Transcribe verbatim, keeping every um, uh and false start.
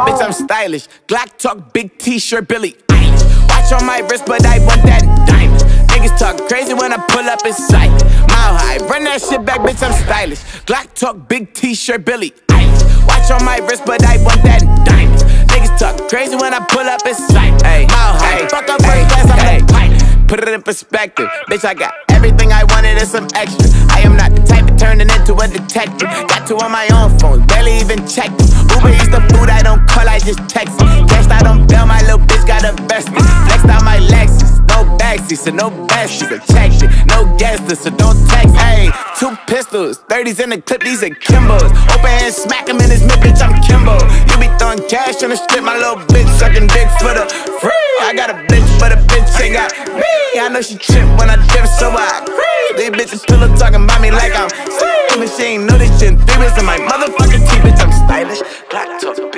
Bitch, I'm stylish. Glock talk, big t-shirt, Billy Eilish. Watch on my wrist, but I want that diamond. Niggas talk crazy when I pull up in sight. Mile high, run that shit back, bitch, I'm stylish. Glock talk, big t-shirt, Billy Eilish. Watch on my wrist, but I want that diamond. Niggas talk crazy when I pull up in sight. Mile high, fuck up first class, I'm the pipe. Put it in perspective, bitch, I got everything I wanted and some extra. I am not the type of turning into a detective. Got two on my own phone, barely even checked them. Uber Eats the food I don't call, I just text them. Guessed I don't bail, my little bitch got invested. Flexed out my Lexus, no backseat, so no backseat, so check shit. No gas, so don't text, hey. Two pistols, thirties in the clip, these are Kimbo's. Open hand, smack him in his mid, bitch, I'm Kimbo. You be throwing cash on the strip, my little bitch sucking dick for the free. I got a bitch, but a bitch ain't got me. I know she trip when I trip, so I these bitches pillow talking about me like I'm slim. She ain't know this shit. Three in my motherfucking teeth, bitch, I'm stylish. Black talk.